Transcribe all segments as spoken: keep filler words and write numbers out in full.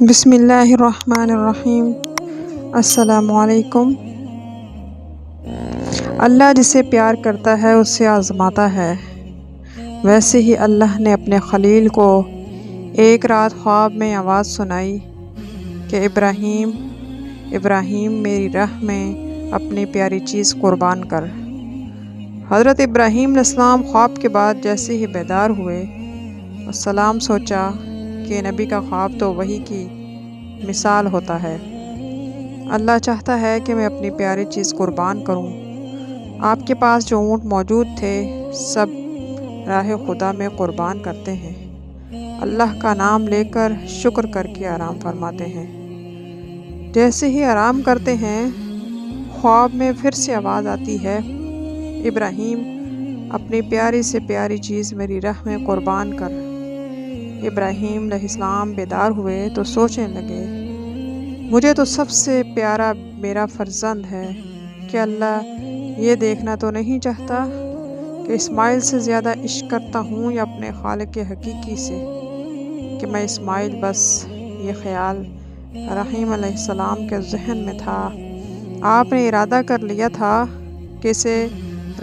बिस्मिल्लाहिर्रहमानिर्रहीम। अस्सलामुअलैकुम। अल्लाह जिसे प्यार करता है उससे आज़माता है, वैसे ही अल्लाह ने अपने खलील को एक रात ख्वाब में आवाज़ सुनाई कि इब्राहीम इब्राहीम मेरी राह में अपनी प्यारी चीज़ कुर्बान कर। हज़रत इब्राहीम अलैहिस्सलाम ख्वाब के बाद जैसे ही बेदार हुए, अस्सलाम सोचा कि नबी का ख्वाब तो वही की मिसाल होता है। अल्लाह चाहता है कि मैं अपनी प्यारी चीज़ कुर्बान करूं। आपके पास जो ऊँट मौजूद थे सब राह खुदा में कुर्बान करते हैं, अल्लाह का नाम लेकर शुक्र करके आराम फरमाते हैं। जैसे ही आराम करते हैं, ख्वाब में फिर से आवाज़ आती है, इब्राहीम अपनी प्यारी से प्यारी चीज़ मेरी राह में कुर्बान कर। इब्राहीम अलैहिस्सलाम बेदार हुए तो सोचने लगे, मुझे तो सबसे प्यारा मेरा फ़र्जंद है कि अल्लाह ये देखना तो नहीं चाहता कि इस्माइल से ज़्यादा इश्क करता हूँ या अपने खालिक के हकीकी से कि मैं इस्माइल। बस ये ख्याल रहीम अलैहिस्सलाम के जहन में था। आपने इरादा कर लिया था कि इसे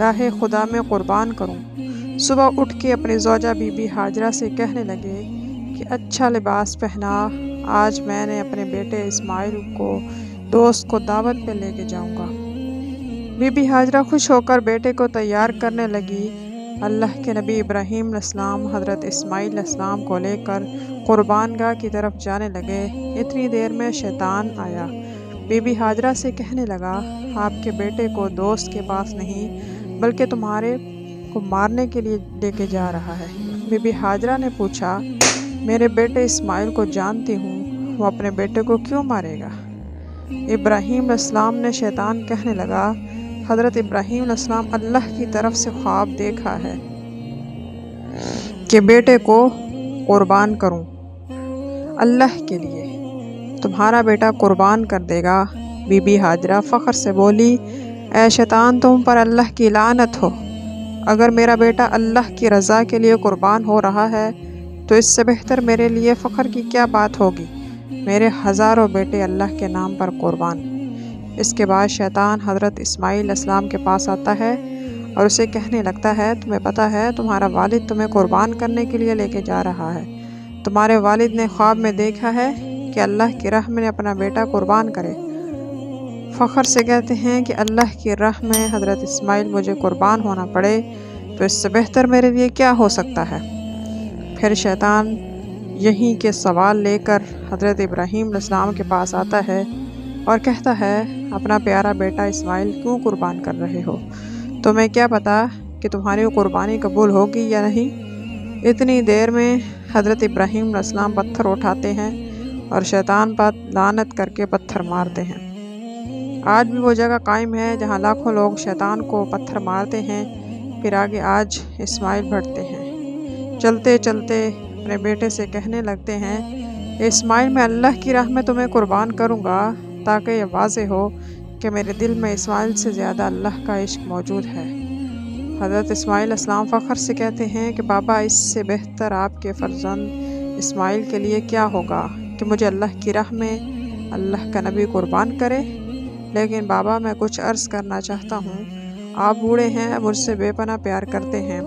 राह खुदा में कुर्बान करूँ। सुबह उठ के अपनी ज़ौजा बीबी हाजरा से कहने लगे कि अच्छा लिबास पहना, आज मैंने अपने बेटे इस्माइल को दोस्त को दावत पे लेके जाऊंगा। बीबी हाजरा खुश होकर बेटे को तैयार करने लगी। अल्लाह के नबी इब्राहीम अलैहिस्सलाम हज़रत इस्माइल अलैहिस्सलाम को लेकर कुर्बानगाह की तरफ जाने लगे। इतनी देर में शैतान आया, बीबी हाजरा से कहने लगा, आपके बेटे को दोस्त के पास नहीं बल्कि तुम्हारे को मारने के लिए लेके जा रहा है। बीबी हाजरा ने पूछा, मेरे बेटे इस्माइल को जानती हूँ, वो अपने बेटे को क्यों मारेगा? इब्राहीम अलैहिस्सलाम ने शैतान कहने लगा, हज़रत इब्राहीम अलैहिस्सलाम अल्लाह की तरफ से ख्वाब देखा है कि बेटे को कुर्बान करूँ अल्लाह के लिए, तुम्हारा बेटा कुर्बान कर देगा। बीबी हाजरा फ़ख्र से बोली, ऐ शैतान, तुम पर अल्लाह की लानत हो, अगर मेरा बेटा अल्लाह की रज़ा के लिए कुर्बान हो रहा है तो इससे बेहतर मेरे लिए फ़ख्र की क्या बात होगी। मेरे हज़ारों बेटे अल्लाह के नाम पर कुर्बान। इसके बाद शैतान हज़रत इस्माइल अलैहिस्सलाम के पास आता है और उसे कहने लगता है, तुम्हें पता है तुम्हारा वालिद तुम्हें कुर्बान करने के लिए लेके जा रहा है। तुम्हारे वालिद ने ख्वाब में देखा है कि अल्लाह की राह में अपना बेटा कुर्बान करे। फ़ख्र से कहते हैं कि अल्लाह की राह में हज़रत इस्माइल मुझे कुर्बान होना पड़े तो इससे बेहतर मेरे लिए क्या हो सकता है। फिर शैतान यहीं के सवाल लेकर हज़रत इब्राहीम अलैहिस्सलाम के पास आता है और कहता है, अपना प्यारा बेटा इस्माइल क्यों कुर्बान कर रहे हो? तुम्हें क्या पता कि तुम्हारी कुर्बानी कबूल होगी या नहीं। इतनी देर में हज़रत इब्राहीम अलैहिस्सलाम पत्थर उठाते हैं और शैतान पर लानत करके पत्थर मारते हैं। आज भी वो जगह कायम है जहाँ लाखों लोग शैतान को पत्थर मारते हैं, फिर आगे आज इस्माइल बढ़ते हैं। चलते चलते अपने बेटे से कहने लगते हैं, इस्माइल मैं अल्लाह की राह में तुम्हें कुर्बान करूँगा ताकि ये वाज़े हो कि मेरे दिल में इस्माइल से ज़्यादा अल्लाह का इश्क मौजूद है। हज़रत इस्माइल अलैहिस्सलाम फ़ख्र से कहते हैं कि बाबा, इससे बेहतर आपके फ़र्जंद इस्माइल के लिए क्या होगा कि मुझे अल्लाह की राह में अल्लाह का नबी कुर्बान करे। लेकिन बाबा, मैं कुछ अर्ज़ करना चाहता हूँ। आप बूढ़े हैं, मुझसे बेपनाह प्यार करते हैं,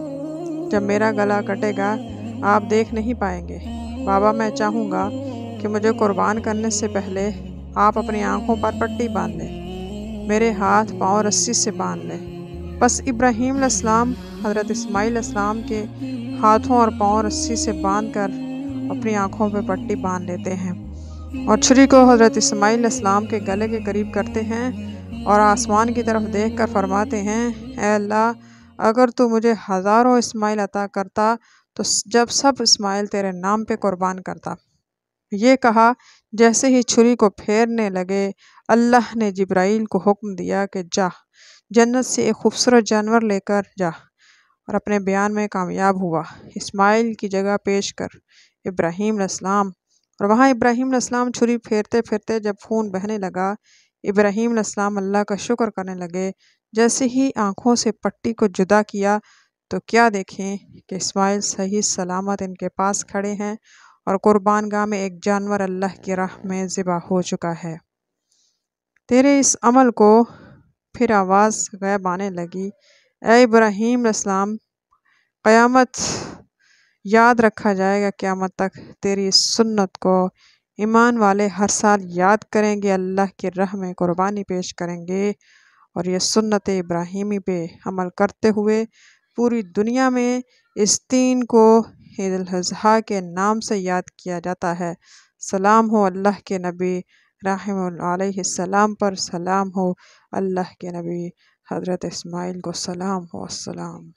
जब मेरा गला कटेगा आप देख नहीं पाएंगे। बाबा, मैं चाहूँगा कि मुझे कुर्बान करने से पहले आप अपनी आँखों पर पट्टी बांध लें, मेरे हाथ पाँव रस्सी से बांध लें। बस इब्राहीम अलैहिस्सलाम हज़रत इस्माइल अलैहिस्सलाम के हाथों और पाँव रस्सी से बांध कर अपनी आँखों पर पट्टी बांध लेते हैं और छुरी को हज़रत इस्माइल अलैहिस्सलाम के गले के करीब करते हैं और आसमान की तरफ देखकर फरमाते हैं, ऐ अल्लाह, अगर तू मुझे हज़ारों इस्माइल अता करता तो जब सब इस्माइल तेरे नाम पे कुर्बान करता। ये कहा जैसे ही छुरी को फेरने लगे, अल्लाह ने जिब्राइल को हुक्म दिया कि जा, जन्नत से एक खूबसूरत जानवर लेकर जा, और अपने बयान में कामयाब हुआ, इस्माइल की जगह पेश कर इब्राहीम अलैहिस्सलाम। और वहाँ इब्राहीम अलैहिस्सलाम छुरी फेरते फेरते जब खून बहने लगा, इब्राहीम अलैहिस्सलाम अल्लाह का शुक्र करने लगे। जैसे ही आँखों से पट्टी को जुदा किया तो क्या देखें कि इस्माइल सही सलामत इनके पास खड़े हैं और कुर्बानगाह में एक जानवर अल्लाह की राह में ज़िबा हो चुका है। तेरे इस अमल को फिर आवाज़ गैब आने लगी, ए इब्राहीम इस्लाम, क़यामत याद रखा जाएगा, क़यामत तक तेरी इस सुन्नत को ईमान वाले हर साल याद करेंगे, अल्लाह की राह में कुर्बानी पेश करेंगे और यह सुन्नत इब्राहिमी पे अमल करते हुए पूरी दुनिया में इस दिन को ईद उल-अज़हा के नाम से याद किया जाता है। सलाम हो अल्लाह के नबी रहमतुल्लाह अलैहिस्सलाम पर, सलाम हो अल्लाह के नबी हज़रत इस्माइल को सलाम हो। अस्सलाम।